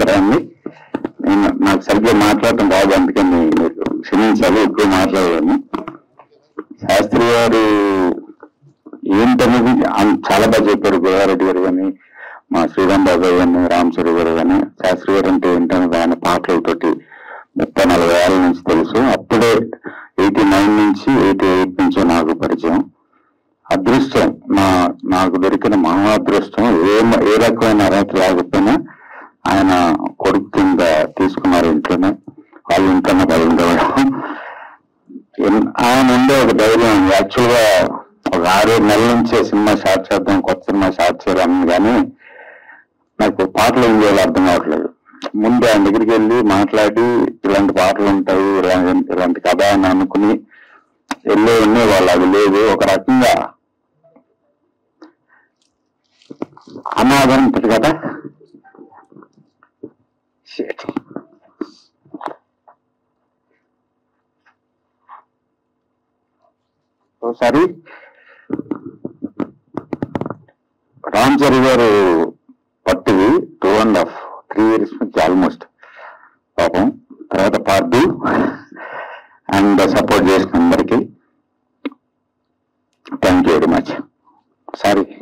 నమస్కారాన్ని. నేను నాకు సరిగ్గా మాట్లాడటం బాగా అందుకని మీరు క్షమించాలి, ఎక్కువ మాట్లాడలేము. శాస్త్రి గారు ఏంటనేది చాలా బాగా చెప్పారు, గోదా రెడ్డి గారు కానీ, మా శ్రీరాంబాబు గారు కానీ, రామ్ చర్ గారు కానీ. శాస్త్రి గారు అంటే ఏంటనేది ఆయన పాటలతోటి 30-40 ఏళ్ళ నుంచి తెలుసు. అప్పుడే 89 నుంచి 88 నుంచో నాకు పరిచయం. అదృష్టం నాకు దొరికిన మహా అదృష్టం. ఏ రకమైన అర్హత లేకపోయినా ఆయన కొడుకు కింద తీసుకున్నారు, ఇంట్లోనే వాళ్ళు ఇంట్లోనే బయలుదేరడం. ఆయన ఉండే ఒక ధైర్యం. యాక్చువల్గా ఒక 6-7 నెలల నుంచే సినిమా షార్ట్ చేద్దాం, కొత్త సినిమా షార్ట్ చేయాలని, కానీ నాకు పాటలు ఏం చేయాలో అర్థం కావట్లేదు. ముందు ఆయన దగ్గరికి వెళ్ళి మాట్లాడి ఇలాంటి పాటలు ఉంటాయి, ఇలాంటి కథ అని అనుకుని వెళ్ళే ఉండేవాళ్ళు. అది లేదు, ఒక రకంగా అనాథం ఉంటుంది కదా. ఒకసారి రామ్ చర్ గారు పట్టివి 2.5-3 years నుంచి ఆల్మోస్ట్ పాపం. తర్వాత పార్టీ అండ్ సపోర్ట్ చేసిన అందరికీ thank you very much. Sorry.